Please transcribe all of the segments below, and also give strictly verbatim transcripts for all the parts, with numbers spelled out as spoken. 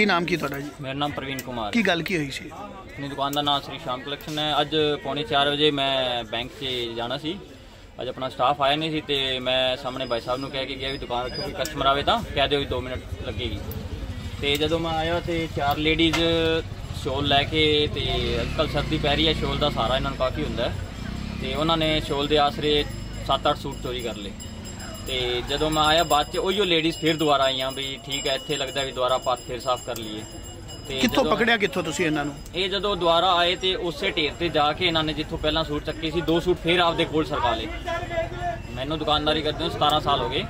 की नाम की थोड़ा जी? मेरा नाम प्रवीण कुमार। की गल की हुई सी? अपनी दुकान का नाम श्री शांक कलेक्शन है। अज पौने चार बजे मैं बैंक से जाना सी, अज अपना स्टाफ आया नहीं सी ते मैं सामने भाई साहब को कह के गया दुकान रखो, कोई कस्टमर आवे तो कह दो दो मिनट लगेगी। तो जदों मैं आया तो चार लेडीज़ शॉल लैके, तो अजकल सर्दी पै रही है, शॉल का सारा इन्होंने काफ़ी होंदा है, तो उन्होंने शॉल के आसरे सत्त अठ सूट चोरी कर ले। तो जदों मैं आया बाद उहियो लेडीज़ फिर दोबारा आईयां भी ठीक है, इत्थे लगदा भी दोबारा पास फिर साफ कर लीए। कित्थों पकड़िया कित्थों तुसीं इन्हां नूं? ये जदों दोबारा आए तो उस ढेर से जाके इन्होंने जिथों पहला सूट चक्के सी दो सूट फिर आपदे कोल सरका ले। मैनूं दुकानदारी करदे नूं सतारह साल हो गए,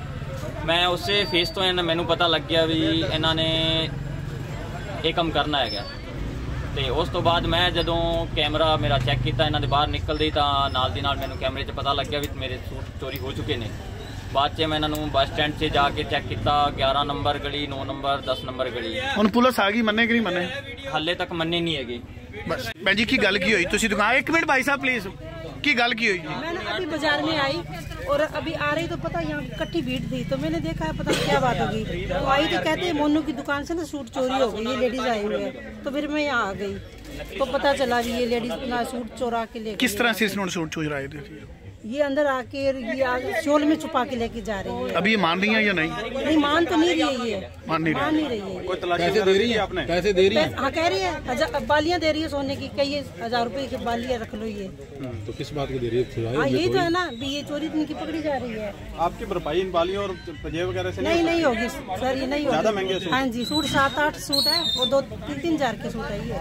मैं उस फेस तो इन मैनूं पता लग गया भी इन्होंने ये काम करना है। तो उस तो बाद मैं जदों कैमरा मेरा चैक किया इन्हों के बाहर निकलते ही, तो नाल दी नाल मैनूं कैमरे से पता लग गया भी मेरे सूट चोरी हो चुके ने। बाद च मैं इन्हों बस स्टैंड से जाके चैक किया, ग्यारह नंबर गली, नौ नंबर, दस नंबर गली। हुण पुलिस आ गई, मन्ने कि नहीं मन्ने? हाले तक मन्ने नहीं है। बस भैन जी की गल की हुई तुसीं दुकान? एक मिनट भाई साहब प्लीज, की गल की हुई? मैंने अभी बाजार में आई और अभी आ रही तो पता यहाँ इकट्ठी भीड़ थी, तो मैंने देखा है पता क्या बात होगी, तो आई तो कहते हैं मोनू की दुकान से ना सूट चोरी हो गई, ये लेडीज आई हुई है। तो फिर मैं यहाँ आ गई तो पता चला कि ये लेडीज अपना सूट चोरा के ले। किस तरह से इन्होंने सूट चोराए थे? ये अंदर आके ये शोल में छुपा के लेके जा रही है। अभी ये मान रही है या नहीं? नहीं मान तो नहीं रही है, मान नहीं मान नहीं रही है। कोई तलाशी दे रही है? आपने पैसे दे रही है? हाँ कह रही है, बालियां दे रही है सोने की, कई हजार रुपए की बालियां रख लो। ये तो किस बात की दे रही है? हाँ यही तो है ना, ये चोरी इनकी पकड़ी जा रही है। आपकी भरपाई इन बालियों और पंजेब वगैरह से नहीं नहीं होगी सर, ये नहीं होगी। हाँ जी सूट सात आठ सूट है और दो तीन तीन हजार के सूट है ये।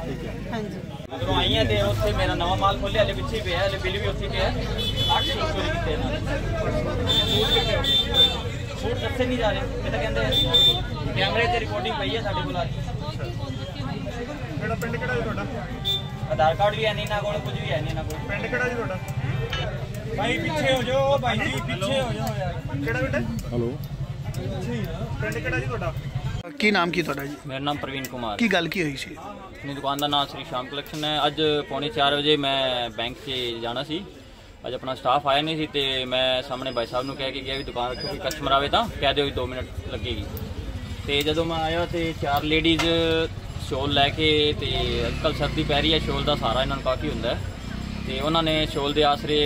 हाँ जी आई है उससे मेरा नवा माल खोलिया पिछले पे है, बिल भी उसी पे है। आधार कार्ड भी है नहीं ना, कुछ भी है नहीं ना। पिंड केड़ा जी तुहाडा? भाई पीछे हो जाओ, भाई जी पीछे हो जाओ यार। केड़ा बेटा? हेलो पिंड केड़ा जी तुहाडा? की नाम की थोड़ा जी? मेरा नाम प्रवीण कुमार। की गल की हुई सी? अपनी दुकान का नाम श्री श्याम कलेक्शन है। अज पौने चार बजे मैं बैंक से जाना सी, अज अपना स्टाफ आया नहीं सी ते मैं सामने भाई साहब को कह के गया भी दुकान रखो, कोई कस्टमर आवे तो कह दो दो मिनट लगेगी। तो जदों मैं आया तो चार लेडीज़ शॉल लैके, तो अजकल सर्दी पै रही है, शॉल का सारा इन्होंने काफ़ी होंदा है, तो उन्होंने शॉल के आसरे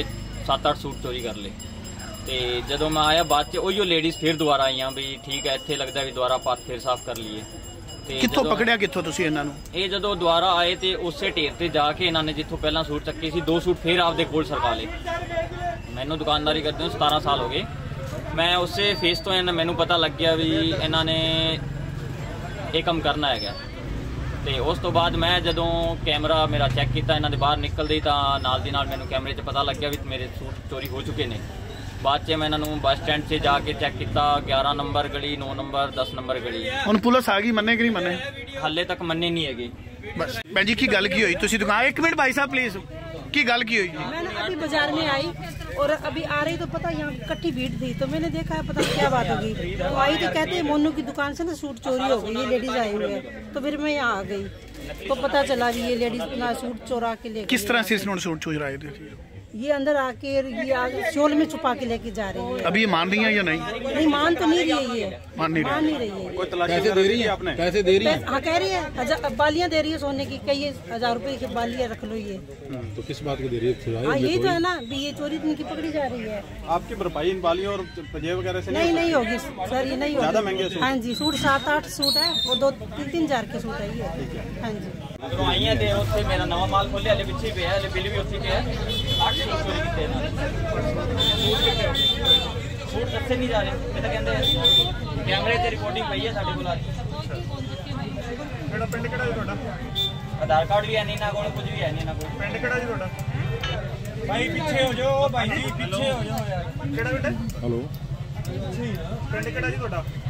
सत्त अठ सूट चोरी कर ले। तो जदों मैं आया बाद उहियो लेडीज़ फिर दोबारा आईयां भी ठीक है, इत्थे लगदा भी दोबारा पास फिर साफ कर लीए। कित्थों पकड़िया कित्थों तुसीं इन्हां नूं? ये जदों दोबारा आए तो उस ढेर से जाके इन्होंने जिथों पहला सूट चक्के सी दो सूट फिर आपदे कोल सरका ले। मैनूं दुकानदारी करदे नूं सतारह साल हो गए, मैं उस फेस तो इन मैनूं पता लग गया भी इन्होंने ये काम करना है। तो उस तो बाद मैं जदों कैमरा मेरा चैक किया इन्हों के बाहर निकलते ही, तो नाल दी नाल मैनूं कैमरे से पता लग गया भी मेरे सूट चोरी हो चुके ने। बाद में इन्होंने बस स्टैंड से जाके चेक किया, ग्यारह नंबर गली, नौ नंबर, दस नंबर गली। हुण पुलिस आ गई, मन्ने कि नहीं मन्ने? हाले तक मन्ने नहीं है। बस भैन जी की गल की हुई तुसीं दुकान? एक मिनट भाई साहब प्लीज, की गल की हुई? मैंने अभी बाजार में आई और अभी आ रही तो पता यहाँ इकट्ठी भीड़ थी, तो मैंने देखा है पता क्या बात होगी, तो आई तो कहते हैं मोनू की दुकान से ना सूट चोरी हो गई, ये लेडीज आई हुई है। तो फिर मैं यहाँ आ गई तो पता चला कि ये लेडीज अपना सूट चोरा के ले। किस तरह से इन्होंने सूट चोराए थे? ये अंदर आके ये शोल में छुपा के लेके जा रही है। अभी ये मान रही है या नहीं? नहीं मान तो नहीं रही है, ये मान नहीं मान नहीं रही है। कोई तलाशी दे रही है? आपने पैसे दे रही है? हाँ कह रही है, बालियां दे रही है सोने की, कई हजार रुपए की बालियां रख लो। ये तो किस बात की दे रही है? हाँ यही तो है ना, ये चोरी इनकी पकड़ी जा रही है। आपकी भरपाई इन बालियों और पंजेब वगैरह से नहीं नहीं होगी सर, ये नहीं होगी। हाँ जी सूट सात आठ सूट है और दो तीन तीन हजार के सूट है ये। हाँ जी आई है उससे मेरा नवा माल खोलिया पिछले पे है, बिल भी उसी पे है। आधार कार्ड भी है नहीं ना, कुछ भी है नहीं ना। पिंड केड़ा जी तुहाडा? भाई पीछे हो जाओ, भाई जी पीछे हो जाओ यार। केड़ा बेटा? हेलो पिंड केड़ा जी तुहाडा?